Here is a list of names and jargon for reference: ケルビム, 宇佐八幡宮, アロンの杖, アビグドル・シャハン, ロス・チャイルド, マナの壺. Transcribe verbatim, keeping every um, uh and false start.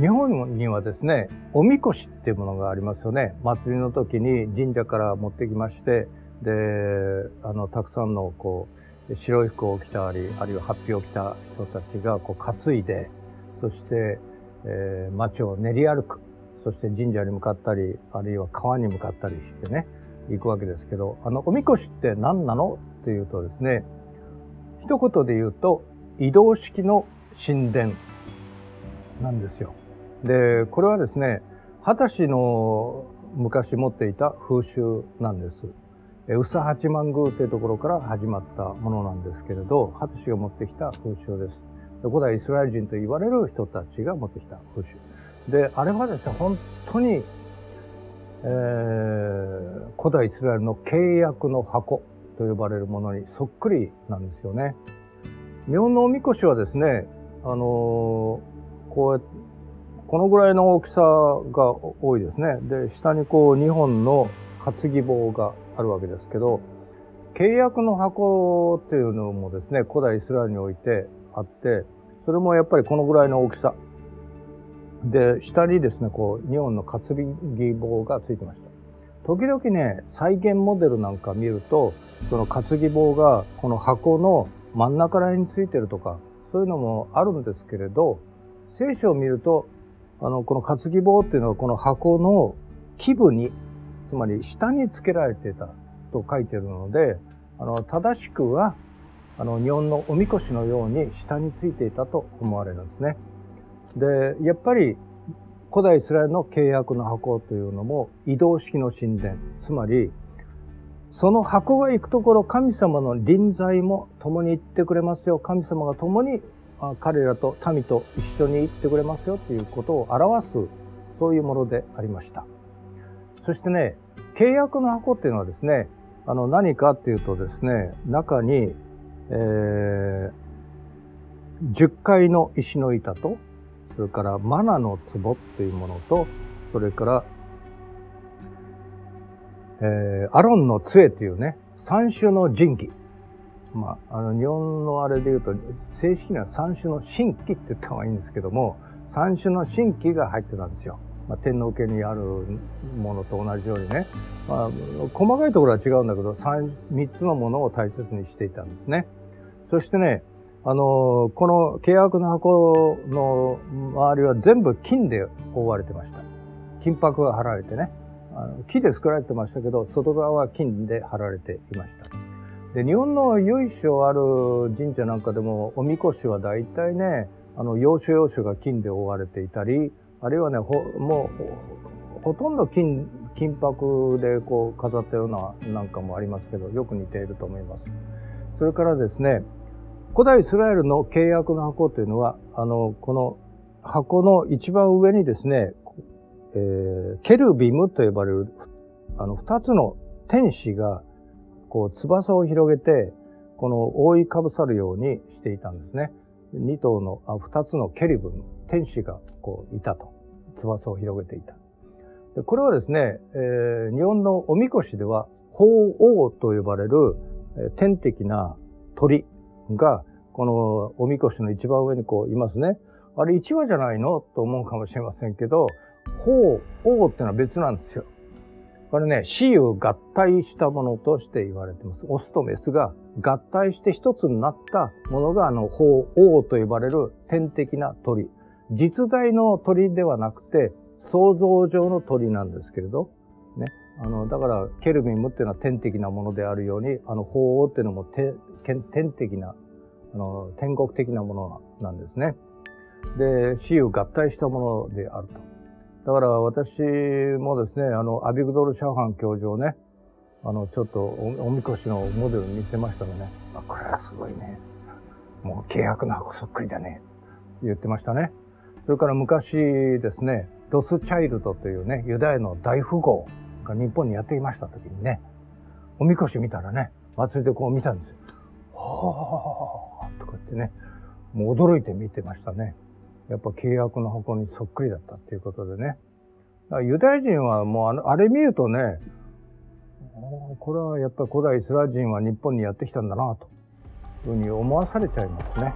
日本にはですね、おみこしっていうものがありますよね。祭りの時に神社から持ってきまして、で、あの、たくさんのこう、白い服を着たり、あるいは法被を着た人たちがこう担いで、そして、えー、街を練り歩く。そして神社に向かったり、あるいは川に向かったりしてね、行くわけですけど、あの、おみこしって何なのっていうとですね、一言で言うと、移動式の神殿なんですよ。で、これはですね、二十歳の昔持っていた風習なんです。宇佐八幡宮というところから始まったものなんですけれど、二十歳が持ってきた風習です。古代イスラエル人と言われる人たちが持ってきた風習。で、あれはですね、本当に、えー、古代イスラエルの契約の箱と呼ばれるものにそっくりなんですよね。日本のおみこしはですね、あのー、こう、このぐらいの大きさが多いですね。で、下にこうにほんの担ぎ棒があるわけですけど、契約の箱っていうのもですね、古代イスラエルにおいてあって、それもやっぱりこのぐらいの大きさ。で、下にですね、こう、にほんの担ぎ棒がついてました。時々ね、再現モデルなんか見ると、その担ぎ棒がこの箱の真ん中らへんについてるとか、そういうのもあるんですけれど、聖書を見ると、あの、この担ぎ棒っていうのはこの箱の基部に、つまり下につけられてたと書いてるので、あの、正しくは、あの、日本のおみこしのように下についていたと思われるんですね。で、やっぱり古代イスラエルの契約の箱というのも移動式の神殿。つまり、その箱が行くところ、神様の臨在も共に行ってくれますよ。神様が共に彼らと民と一緒に行ってくれますよということを表す、そういうものでありました。そしてね、契約の箱っていうのはですね、あの何かっていうとですね、中に、えー、じゅっかいの石の板と、それからマナの壺というものと、それから、えー、アロンの杖というね、三種の神器。まあ、あの、日本のあれで言うと、正式には三種の神器って言った方がいいんですけども、三種の神器が入ってたんですよ。まあ、天皇家にあるものと同じようにね。まあ、細かいところは違うんだけど、三、三つのものを大切にしていたんですね。そしてね、あの、この契約の箱の周りは全部金で覆われてました。金箔が貼られてね。あの木で作られてましたけど、外側は金で貼られていました。で、日本の由緒ある神社なんかでも、おみこしは大体ね、あの、要所要所が金で覆われていたり、あるいはね、ほもう、ほとんど金、金箔でこう飾ったようななんかもありますけど、よく似ていると思います。それからですね、古代イスラエルの契約の箱というのは、あの、この箱の一番上にですね、えー、ケルビムと呼ばれる、あの、二つの天使が、こう、翼を広げて、この、覆いかぶさるようにしていたんですね。二頭の、あ、二つのケルビム、天使が、こう、いたと。翼を広げていた。で、これはですね、えー、日本のおみこしでは、鳳凰と呼ばれる、えー、天的な鳥。が、このおみこしの一番上にこういますね。あれ一羽じゃないのと思うかもしれませんけど、鳳凰ってのは別なんですよ。これね、雌雄合体したものとして言われてます。オスとメスが合体して一つになったものが、あの、鳳凰と呼ばれる天的な鳥。実在の鳥ではなくて、想像上の鳥なんですけれど、ね。あの、だから、ケルビムっていうのは天的なものであるように、あの、鳳凰っていうのも天、天的な、あの、天国的なものなんですね。で、雌雄合体したものであると。だから、私もですね、あの、アビグドル・シャハン教授をね、あの、ちょっとお、おみこしのモデル見せましたのね。あ、これはすごいね。もう、契約の箱そっくりだね。言ってましたね。それから昔ですね、ロス・チャイルドというね、ユダヤの大富豪。日本にやっていました時にね、おみこし見たらね、祭りでこう見たんですよ。はぁーとか言ってね、もう驚いて見てましたね。やっぱ契約の箱にそっくりだったっていうことでね。ユダヤ人はもう あ, のあれ見るとね、これはやっぱり古代イスラエル人は日本にやってきたんだなというふうに思わされちゃいますね。